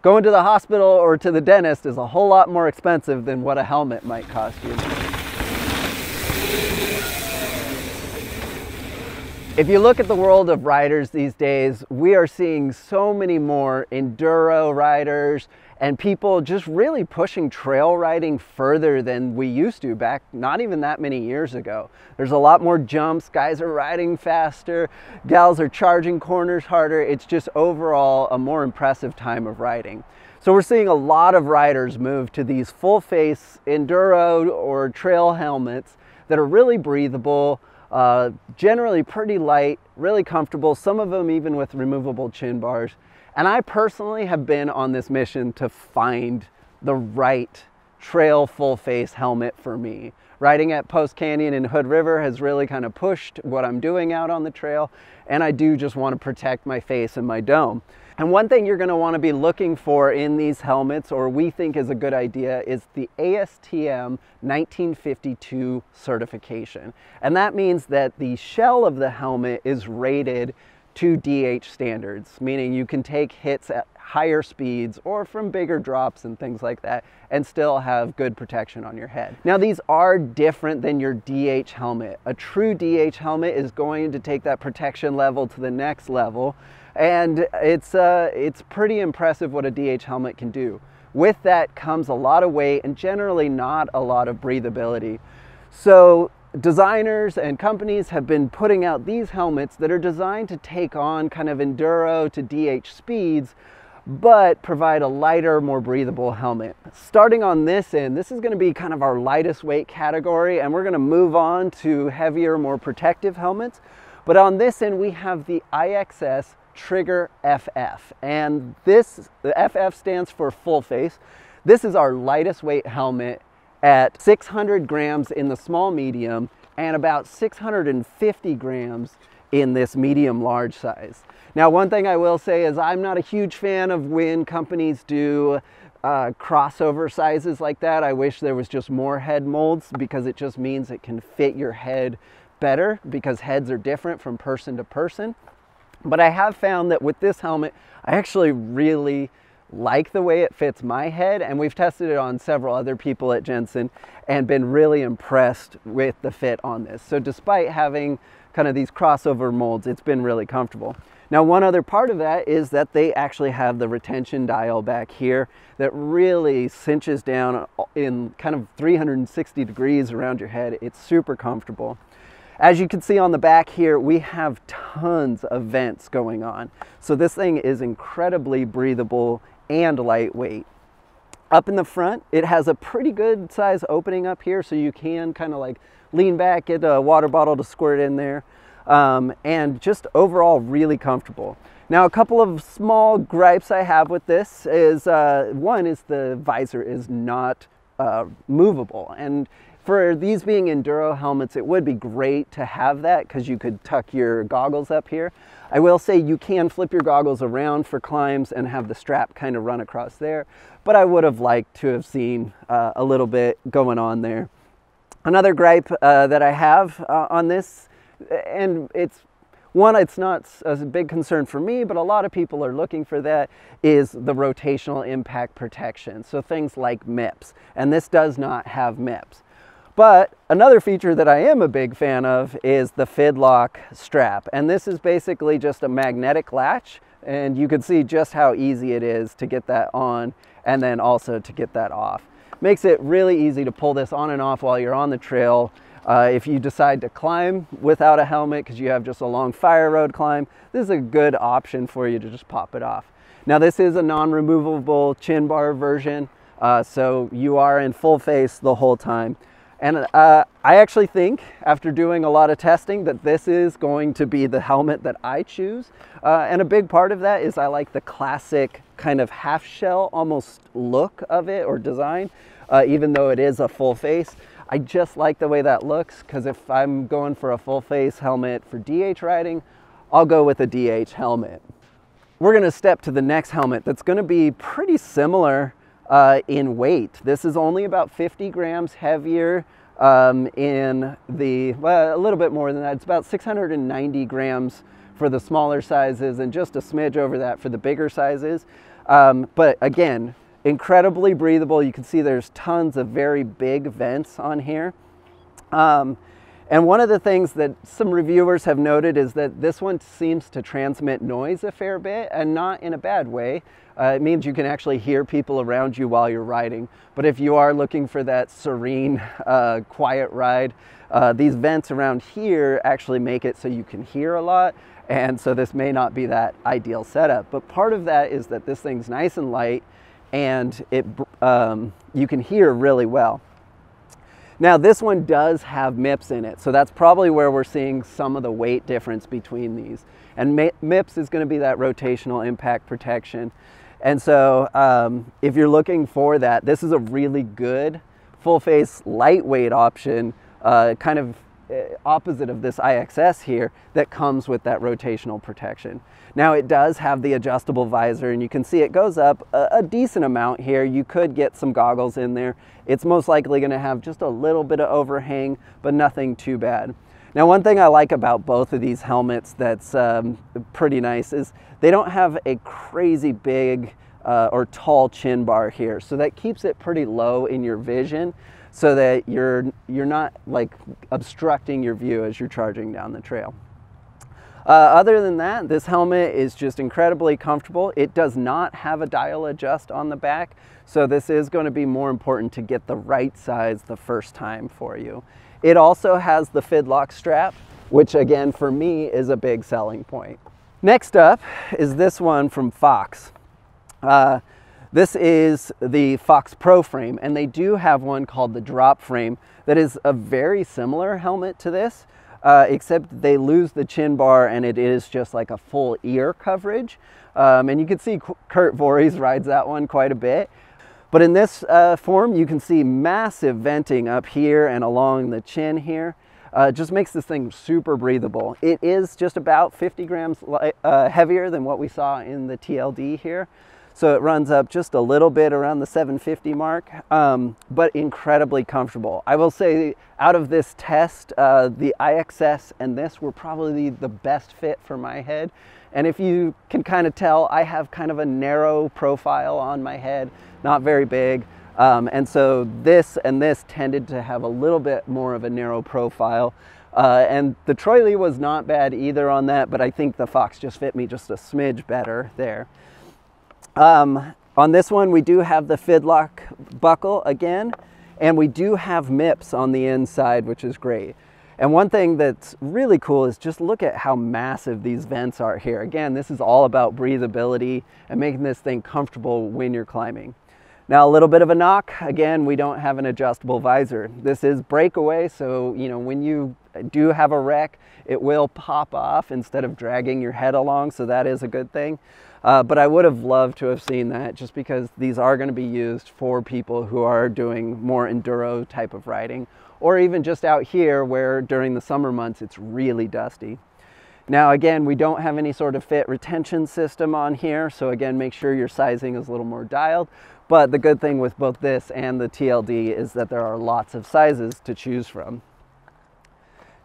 Going to the hospital or to the dentist is a whole lot more expensive than what a helmet might cost you. If you look at the world of riders these days, we are seeing so many more enduro riders and people just really pushing trail riding further than we used to back not even that many years ago. There's a lot more jumps, guys are riding faster, gals are charging corners harder. It's just overall a more impressive time of riding. So we're seeing a lot of riders move to these full face enduro or trail helmets that are really breathable, generally pretty light, really comfortable, some of them even with removable chin bars. And I personally have been on this mission to find the right trail full face helmet for me. Riding at Post Canyon and Hood River has really kind of pushed what I'm doing out on the trail, and I do just want to protect my face and my dome. And one thing you're going to want to be looking for in these helmets, or we think is a good idea, is the ASTM 1952 certification. And that means that the shell of the helmet is rated to DH standards, meaning you can take hits at higher speeds or from bigger drops and things like that and still have good protection on your head. Now these are different than your DH helmet. A true DH helmet is going to take that protection level to the next level, and it's pretty impressive what a DH helmet can do. With that comes a lot of weight and generally not a lot of breathability. So designers and companies have been putting out these helmets that are designed to take on kind of enduro to DH speeds, but provide a lighter, more breathable helmet. Starting on this end, this is going to be kind of our lightest weight category, and we're going to move on to heavier, more protective helmets. But on this end, we have the IXS Trigger FF, and this, the FF stands for full face. This is our lightest weight helmet at 600 grams in the small medium and about 650 grams in this medium large size. Now, one thing I will say is I'm not a huge fan of when companies do crossover sizes like that. I wish there was just more head molds, because it just means it can fit your head better, because heads are different from person to person. But I have found that with this helmet, I actually really like the way it fits my head, and we've tested it on several other people at Jensen and been really impressed with the fit on this. So despite having kind of these crossover molds, it's been really comfortable. Now, one other part of that is that they actually have the retention dial back here that really cinches down in kind of 360 degrees around your head. It's super comfortable. As you can see on the back here, we have tons of vents going on. So this thing is incredibly breathable and lightweight. Up in the front, it has a pretty good size opening up here, so you can kind of like lean back, get a water bottle to squirt in there, and just overall really comfortable. Now, a couple of small gripes I have with this is, one is the visor is not movable, and for these being enduro helmets, it would be great to have that because you could tuck your goggles up here. I will say you can flip your goggles around for climbs and have the strap kind of run across there, but I would have liked to have seen a little bit going on there. Another gripe that I have on this, and it's one, it's not a big concern for me, but a lot of people are looking for that, is the rotational impact protection. So things like MIPS, and this does not have MIPS. But another feature that I am a big fan of is the Fidlock strap. And this is basically just a magnetic latch, and you can see just how easy it is to get that on and then also to get that off. Makes it really easy to pull this on and off while you're on the trail. If you decide to climb without a helmet because you have just a long fire road climb, this is a good option for you to just pop it off. Now, this is a non-removable chin bar version, so you are in full face the whole time. And I actually think, after doing a lot of testing, that this is going to be the helmet that I choose. And a big part of that is I like the classic kind of half shell almost look of it or design, even though it is a full face. I just like the way that looks, because if I'm going for a full face helmet for DH riding, I'll go with a DH helmet. We're gonna step to the next helmet that's gonna be pretty similar in weight. This is only about 50 grams heavier well, a little bit more than that. It's about 690 grams for the smaller sizes and just a smidge over that for the bigger sizes. But again, incredibly breathable. You can see there's tons of very big vents on here. And one of the things that some reviewers have noted is that this one seems to transmit noise a fair bit, and not in a bad way. It means you can actually hear people around you while you're riding. But if you are looking for that serene, quiet ride, these vents around here actually make it so you can hear a lot. And so this may not be that ideal setup. But part of that is that this thing's nice and light, and it you can hear really well. Now this one does have MIPS in it, so that's probably where we're seeing some of the weight difference between these. And MIPS is going to be that rotational impact protection. And so if you're looking for that, this is a really good full face lightweight option, kind of opposite of this IXS here that comes with that rotational protection. Now it does have the adjustable visor, and you can see it goes up a decent amount here. You could get some goggles in there. It's most likely going to have just a little bit of overhang, but nothing too bad. Now one thing I like about both of these helmets that's pretty nice is they don't have a crazy big or tall chin bar here, so that keeps it pretty low in your vision, so that you're not like obstructing your view as you're charging down the trail. Other than that, this helmet is just incredibly comfortable. It does not have a dial adjust on the back, so this is going to be more important to get the right size the first time for you. It also has the Fidlock strap, which again for me is a big selling point. Next up is this one from Fox. This is the Fox Pro Frame, and they do have one called the Drop Frame that is a very similar helmet to this, except they lose the chin bar and it is just like a full ear coverage. And you can see Kurt Voris rides that one quite a bit. But in this form, you can see massive venting up here and along the chin here. Just makes this thing super breathable. It is just about 50 grams heavier than what we saw in the TLD here. So it runs up just a little bit around the 750 mark, but incredibly comfortable. I will say out of this test, the IXS and this were probably the best fit for my head. And if you can kind of tell, I have kind of a narrow profile on my head, not very big. And so this and this tended to have a little bit more of a narrow profile. And the Troy Lee was not bad either on that, but I think the Fox just fit me just a smidge better there. On this one, we do have the Fidlock buckle again, and we do have MIPS on the inside, which is great. And one thing that's really cool is just look at how massive these vents are here. Again, this is all about breathability and making this thing comfortable when you're climbing. Now, a little bit of a knock. Again, we don't have an adjustable visor. This is breakaway, so you know when you do have a wreck, it will pop off instead of dragging your head along, so that is a good thing. But I would have loved to have seen that, just because these are going to be used for people who are doing more enduro type of riding, or even just out here where during the summer months it's really dusty. Now again, we don't have any sort of fit retention system on here, so again, make sure your sizing is a little more dialed. But the good thing with both this and the TLD is that there are lots of sizes to choose from.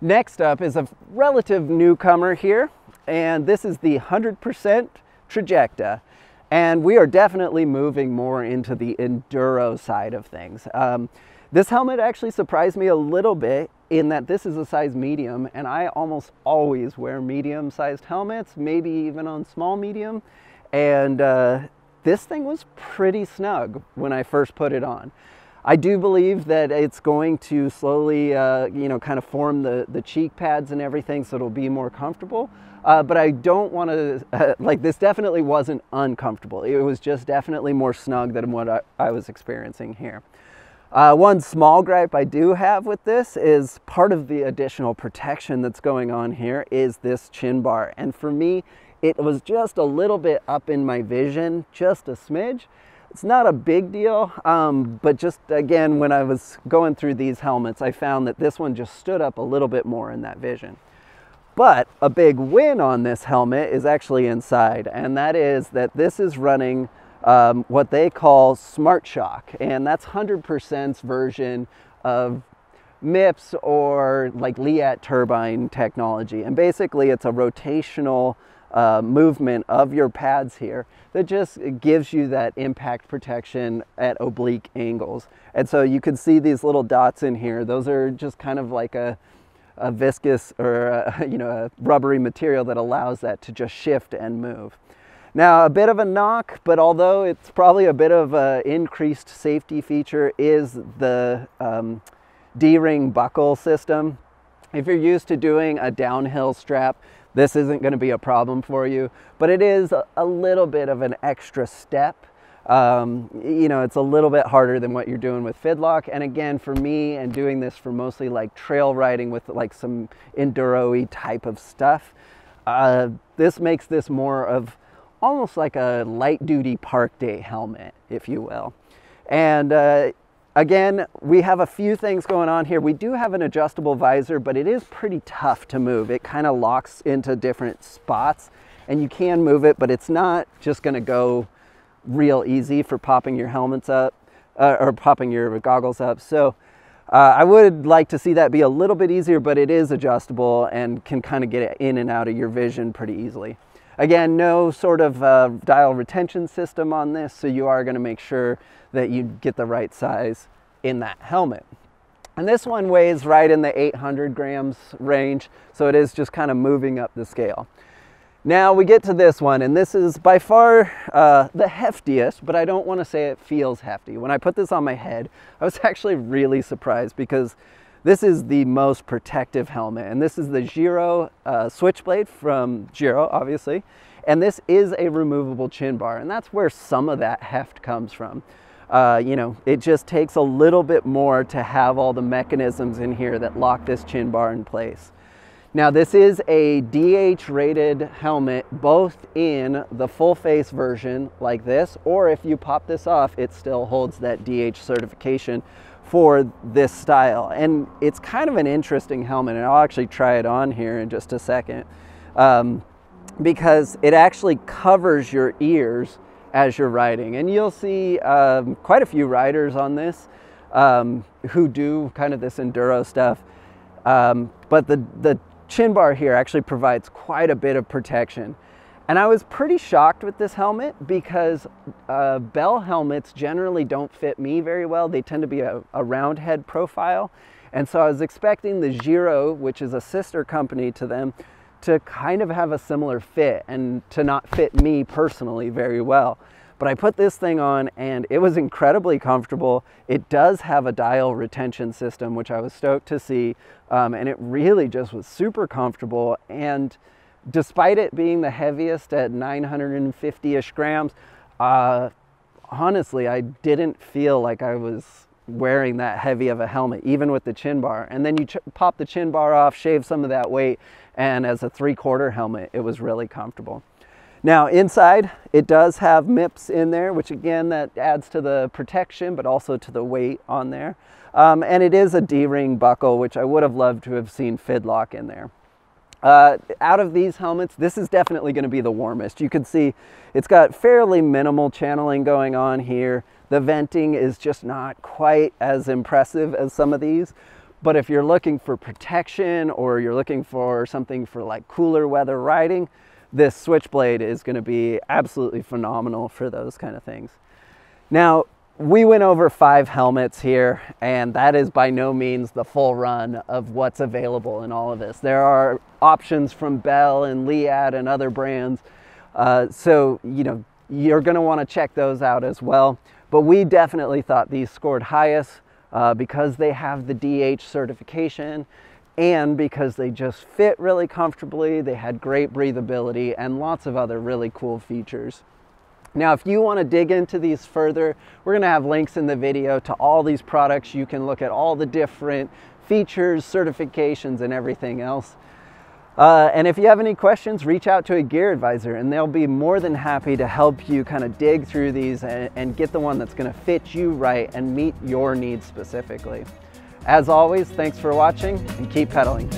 Next up is a relative newcomer here, and this is the 100% Trajecta. And we are definitely moving more into the enduro side of things. This helmet actually surprised me a little bit in that this is a size medium, and I almost always wear medium-sized helmets, maybe even on small medium. And this thing was pretty snug when I first put it on. I do believe that it's going to slowly, you know, kind of form the cheek pads and everything, so it'll be more comfortable. But I don't want to, like, this definitely wasn't uncomfortable. It was just definitely more snug than what I was experiencing here. One small gripe I do have with this is part of the additional protection that's going on here is this chin bar. And for me, it was just a little bit up in my vision, just a smidge. It's not a big deal, but just again, when I was going through these helmets, I found that this one just stood up a little bit more in that vision. But a big win on this helmet is actually inside, and that is that this is running what they call SmartShock, and that's 100%'s version of MIPS or like Leatt Turbine technology. And basically it's a rotational movement of your pads here that just gives you that impact protection at oblique angles. And so you can see these little dots in here. Those are just kind of like a viscous or a rubbery material that allows that to just shift and move. Now, a bit of a knock, but although it's probably a bit of an increased safety feature, is the D-ring buckle system. If you're used to doing a downhill strap, this isn't going to be a problem for you, but it is a little bit of an extra step. It's a little bit harder than what you're doing with Fidlock. And again, for me, and doing this for mostly like trail riding with like some enduro-y type of stuff, this makes this more of almost like a light duty park day helmet, if you will. And again, we have a few things going on here. We do have an adjustable visor, but it is pretty tough to move. It kind of locks into different spots and you can move it, but it's not just going to go real easy for popping your helmets up or popping your goggles up. So I would like to see that be a little bit easier, but it is adjustable and can kind of get it in and out of your vision pretty easily. Again, no sort of dial retention system on this, so you are going to make sure that you get the right size in that helmet. And this one weighs right in the 800 grams range, so it is just kind of moving up the scale. Now we get to this one, and this is by far the heftiest, but I don't want to say it feels hefty. When I put this on my head, I was actually really surprised because this is the most protective helmet, and this is the Giro Switchblade from Giro, obviously. And this is a removable chin bar, and that's where some of that heft comes from. It just takes a little bit more to have all the mechanisms in here that lock this chin bar in place. Now, this is a DH rated helmet, both in the full face version like this, or if you pop this off, it still holds that DH certification for this style. And it's kind of an interesting helmet, and I'll actually try it on here in just a second, because it actually covers your ears as you're riding. And you'll see quite a few riders on this who do kind of this enduro stuff, but the chin bar here actually provides quite a bit of protection. And I was pretty shocked with this helmet because bell helmets generally don't fit me very well. They tend to be a round head profile. And so I was expecting the Giro, which is a sister company to them, to kind of have a similar fit and to not fit me personally very well. But I put this thing on and it was incredibly comfortable. It does have a dial retention system, which I was stoked to see. And it really just was super comfortable. And despite it being the heaviest at 950-ish grams, honestly, I didn't feel like I was wearing that heavy of a helmet, even with the chin bar. And then you pop the chin bar off, shave some of that weight, and as a 3/4 helmet, it was really comfortable. Now inside, it does have MIPS in there, which again, that adds to the protection, but also to the weight on there. And it is a D-ring buckle, which I would have loved to have seen Fidlock in there. Out of these helmets, this is definitely going to be the warmest. You can see it's got fairly minimal channeling going on here. The venting is just not quite as impressive as some of these. But if you're looking for protection or you're looking for something for like cooler weather riding, this Switchblade is going to be absolutely phenomenal for those kind of things. Now, we went over 5 helmets here, and that is by no means the full run of what's available in all of this. There are options from Bell and Leatt and other brands, so you're going to want to check those out as well. But we definitely thought these scored highest because they have the DH certification, and because they just fit really comfortably, they had great breathability and lots of other really cool features. Now, if you want to dig into these further, we're going to have links in the video to all these products. You can look at all the different features, certifications, and everything else. And if you have any questions, reach out to a gear advisor, and they'll be more than happy to help you kind of dig through these and get the one that's going to fit you right and meet your needs specifically. As always, thanks for watching and keep pedaling.